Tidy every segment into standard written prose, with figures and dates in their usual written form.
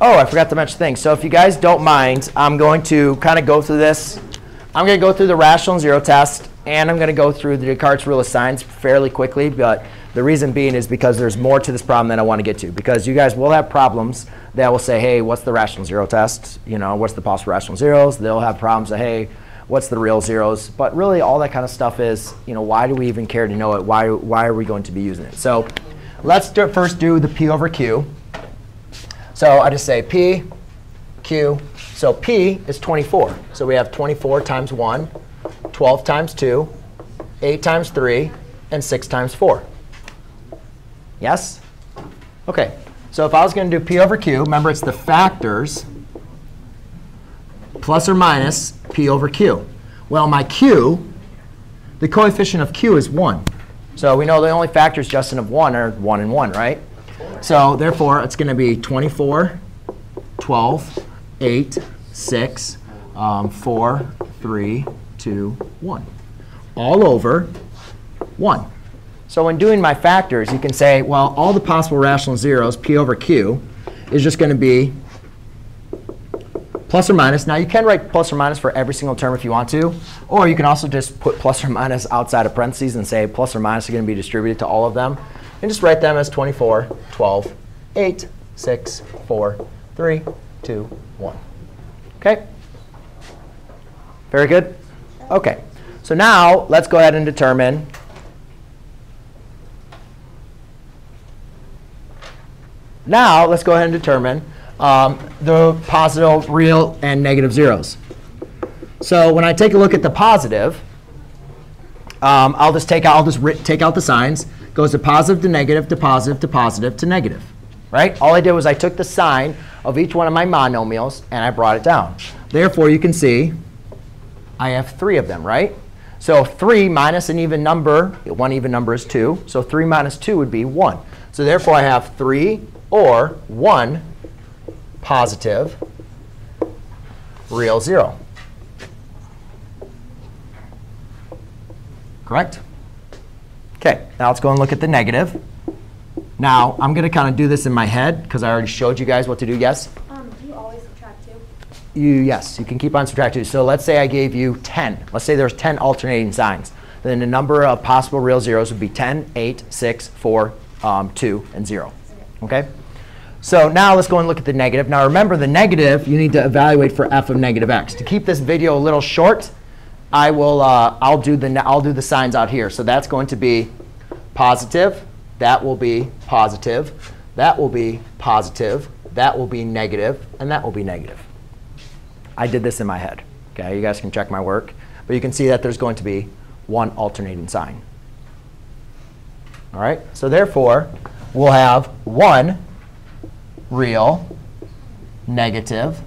Oh, I forgot to mention things. So if you guys don't mind, I'm going to kind of go through this. I'm going to go through the rational and zero test, and I'm going to go through the Descartes rule of signs fairly quickly, but the reason being is because there's more to this problem than I want to get to, because you guys will have problems that will say, hey, what's the rational zero test? You know, what's the possible rational zeros? They'll have problems that, hey, what's the real zeros? But really all that kind of stuff is, you know, why do we even care to know it? Why are we going to be using it? So let's first do the P over Q. So I just say P, Q. So P is 24. So we have 24 times 1, 12 times 2, 8 times 3, and 6 times 4. Yes? OK. So if I was going to do P over Q, remember it's the factors plus or minus P over Q. Well, my Q, the coefficient of Q is 1. So we know the only factors, Justin, of 1 are 1 and 1, right? So therefore, it's going to be 24, 12, 8, 6, 4, 3, 2, 1, all over 1. So when doing my factors, you can say, well, all the possible rational zeros, P over Q, is just going to be plus or minus. Now, you can write plus or minus for every single term if you want to. Or you can also just put plus or minus outside of parentheses and say plus or minus are going to be distributed to all of them. And just write them as 24, 12, 8, 6, 4, 3, 2, 1. OK? Very good? OK. So now let's go ahead and determine the positive, real, and negative zeros. So when I take a look at the positive, I'll just take out the signs. Goes to positive to negative to positive to positive to negative, right? All I did was I took the sign of each one of my monomials and I brought it down. Therefore, you can see I have 3 of them, right? So 3 minus an even number, one even number is 2. So 3 minus 2 would be 1. So therefore, I have 3 or 1 positive real 0. Correct? OK, now let's go and look at the negative. Now, I'm going to kind of do this in my head, because I already showed you guys what to do. Yes? Do you always subtract 2? Yes, you can keep on subtracting 2. So let's say I gave you 10. Let's say there's 10 alternating signs. Then the number of possible real zeros would be 10, 8, 6, 4, 2, and 0. OK? So now let's go and look at the negative. Now remember, the negative, you need to evaluate for f of negative x. To keep this video a little short, I will, I'll do the signs out here. So that's going to be positive. That will be positive. That will be positive. That will be negative. And that will be negative. I did this in my head. Okay, you guys can check my work. But you can see that there's going to be one alternating sign. All right? So therefore, we'll have 1 real negative,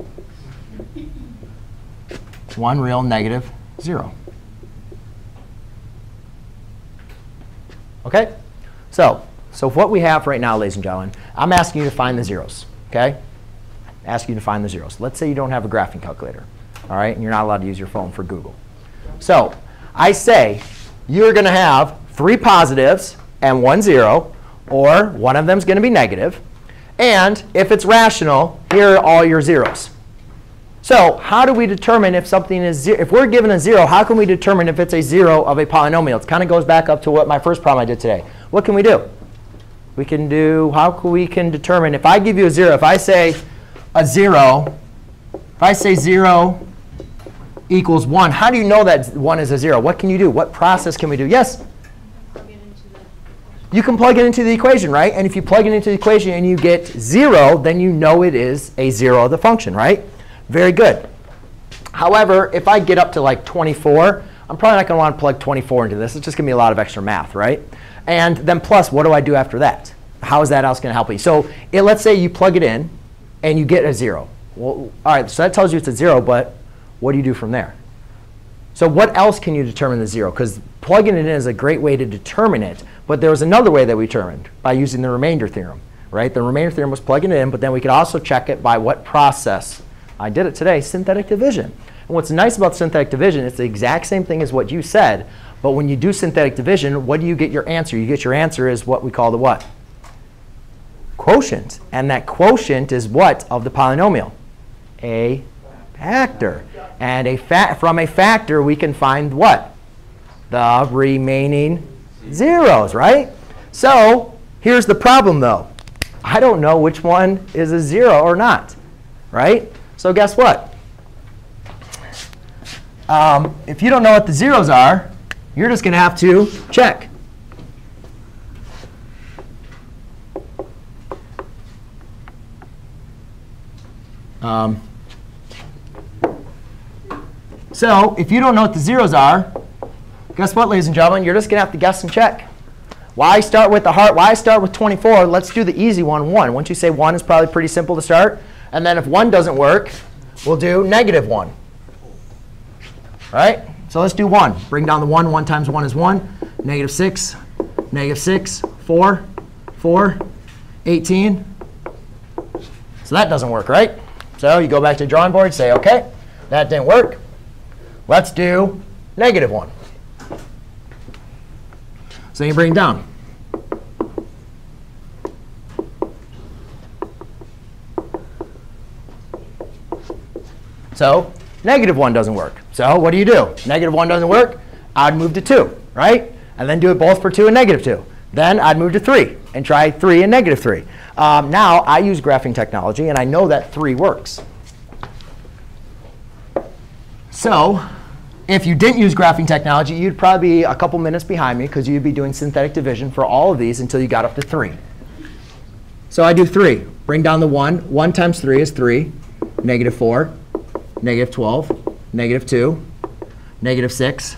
1 real negative 0. OK? So what we have right now, ladies and gentlemen, I'm asking you to find the zeros. OK? Asking you to find the zeros. Let's say you don't have a graphing calculator, all right, and you're not allowed to use your phone for Google. So I say you're going to have 3 positives and 1 0, or one of them is going to be negative. And if it's rational, here are all your zeros. So how do we determine if something is 0? If we're given a 0, how can we determine if it's a 0 of a polynomial? It kind of goes back up to what my first problem I did today. What can we do? We can do how we can determine if I give you a 0. If I say a 0, if I say 0 equals 1, how do you know that 1 is a 0? What can you do? What process can we do? Yes? You can plug it into the equation, right? And if you plug it into the equation and you get 0, then you know it is a 0 of the function, right? Very good. However, if I get up to like 24, I'm probably not going to want to plug 24 into this. It's just going to be a lot of extra math, right? And then plus, what do I do after that? How is that else going to help me? So let's say you plug it in, and you get a 0. Well, all right, so that tells you it's a 0, but what do you do from there? So what else can you determine the 0? Because plugging it in is a great way to determine it. But there was another way that we determined, by using the remainder theorem, right? The remainder theorem was plugging it in, but then we could also check it by what process. I did it today, synthetic division. And what's nice about synthetic division, it's the exact same thing as what you said. But when you do synthetic division, what do you get your answer? You get your answer is what we call the what? quotient. And that quotient is what of the polynomial? A factor. And from a factor, we can find what? The remaining zeros, right? So here's the problem, though. I don't know which one is a zero or not, right? So guess what? If you don't know what the zeros are, you're just going to have to check. So if you don't know what the zeros are, guess what, ladies and gentlemen? You're just going to have to guess and check. Why start with the hard? Why start with 24? Let's do the easy one, 1. Once you say 1 is probably pretty simple to start. And then if 1 doesn't work, we'll do -1. Right? So let's do 1. Bring down the 1. 1 times 1 is 1. -6. -6. 4. 4. 18. So that doesn't work, right? So you go back to the drawing board, say, OK, that didn't work. Let's do -1. So you bring it down. So -1 doesn't work. So what do you do? -1 doesn't work. I'd move to 2, right? And then do it both for 2 and -2. Then I'd move to 3 and try 3 and -3. Now I use graphing technology, and I know that 3 works. So if you didn't use graphing technology, you'd probably be a couple minutes behind me, because you'd be doing synthetic division for all of these until you got up to 3. So I do 3. Bring down the 1. 1 times 3 is 3. -4. -12. -2. -6.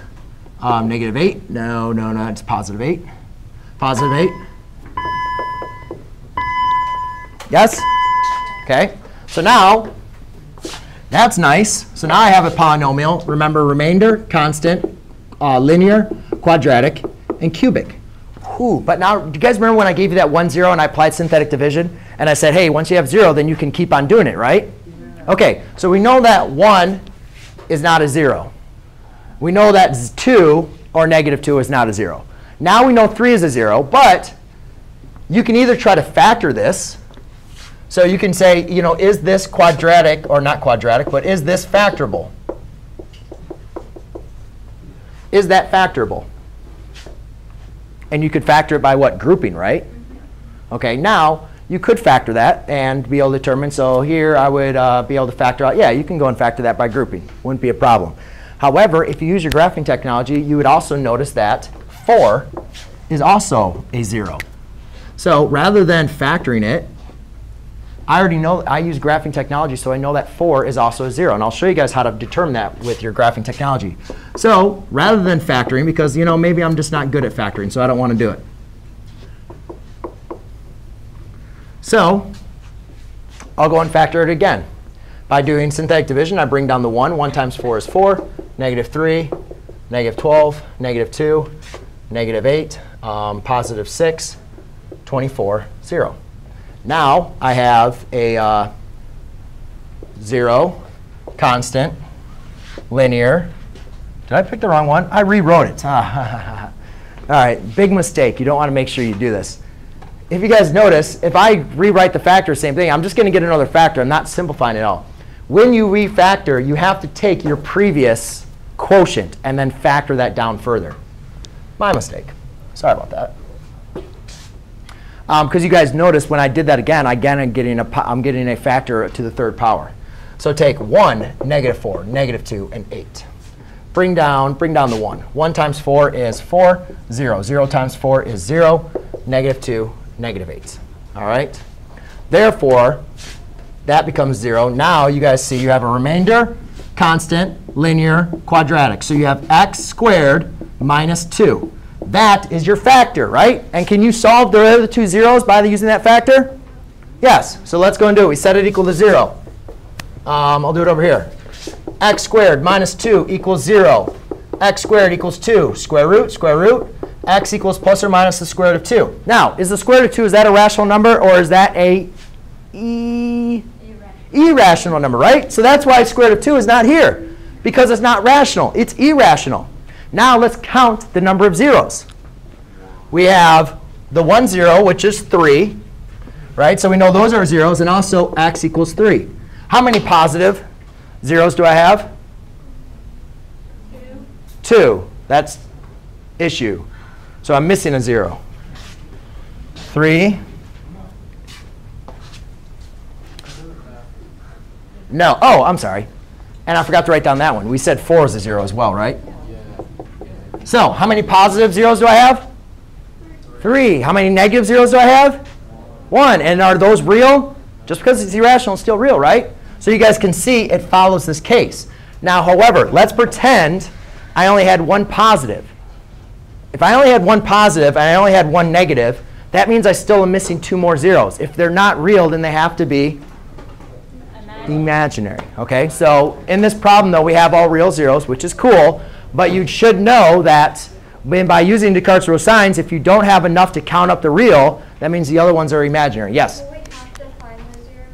-8. No, it's +8. +8. Yes? OK. So now, that's nice. So now I have a polynomial. Remember, remainder, constant, linear, quadratic, and cubic. Ooh, but now, do you guys remember when I gave you that 1, 0 and I applied synthetic division? And I said, hey, once you have 0, then you can keep on doing it, right? Yeah. OK, so we know that 1 is not a 0. We know that 2 or -2 is not a 0. Now we know 3 is a 0. But you can either try to factor this. So you can say, is this quadratic, or not quadratic, but is this factorable? Is that factorable? And you could factor it by what? Grouping, right? OK, now you could factor that and be able to determine. So here I would be able to factor out, yeah, you can go and factor that by grouping. Wouldn't be a problem. However, if you use your graphing technology, you would also notice that 4 is also a 0. So rather than factoring it, I already know I use graphing technology, so I know that 4 is also a 0. And I'll show you guys how to determine that with your graphing technology. So rather than factoring, because maybe I'm just not good at factoring, so I don't want to do it. So I'll go and factor it again. By doing synthetic division, I bring down the 1. 1 times 4 is 4. -3, -12, -2, -8, +6, 24, 0. Now I have a 0, constant, linear. Did I pick the wrong one? I rewrote it. All right, big mistake. You don't want to make sure you do this. If you guys notice, if I rewrite the factor, same thing. I'm just going to get another factor. I'm not simplifying at all. When you refactor, you have to take your previous quotient and then factor that down further. My mistake. Sorry about that. Because you guys noticed when I did that again, I'm getting a factor to the 3rd power. So take 1, -4, -2, and 8. Bring down the 1. 1 times 4 is 4, 0. 0 times 4 is 0, -2, -8. All right? Therefore, that becomes 0. Now you guys see you have a remainder, constant, linear, quadratic. So you have x² minus 2. That is your factor, right? And can you solve the other 2 zeros by using that factor? Yes. So let's go and do it. We set it equal to 0. I'll do it over here. x² minus 2 equals 0. x² equals 2. Square root. X equals plus or minus the √2. Now, is the √2, is that a rational number, or is that a irrational number, right? So that's why √2 is not here, because it's not rational. It's irrational. Now let's count the number of zeros. We have the 1, 0, which is 3. right? So we know those are zeros, and also x equals 3. How many positive zeros do I have? 2. That's issue. So I'm missing a 0. 3. No. Oh, I'm sorry. And I forgot to write down that one. We said 4 is a 0 as well, right? So how many positive zeros do I have? 3. How many negative zeros do I have? 1. And are those real? Just because it's irrational, it's still real, right? So you guys can see it follows this case. Now, however, let's pretend I only had one positive. If I only had one positive and I only had one negative, that means I still am missing 2 more zeros. If they're not real, then they have to be imaginary. Okay? So in this problem, though, we have all real zeros, which is cool. But you should know that by using Descartes' rule of signs, if you don't have enough to count up the real, that means the other ones are imaginary. Yes? Do we have to find the zeros?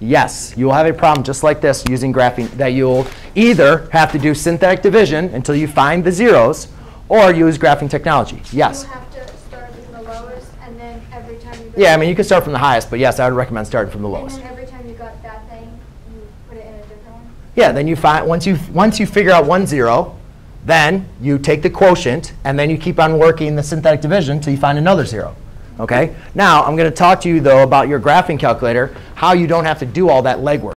Yes. You will have a problem just like this using graphing that you'll either have to do synthetic division until you find the zeros or use graphing technology. Yes? You have to start from the lowest and then every time you go. Yeah, I mean, you can start from the highest, but yes, I would recommend starting from the lowest. And then every time you got that thing, you put it in a different one? Yeah, then you find, once you figure out one zero, then you take the quotient, and then you keep on working the synthetic division until you find another 0. Okay? Now, I'm going to talk to you, though, about your graphing calculator, how you don't have to do all that legwork.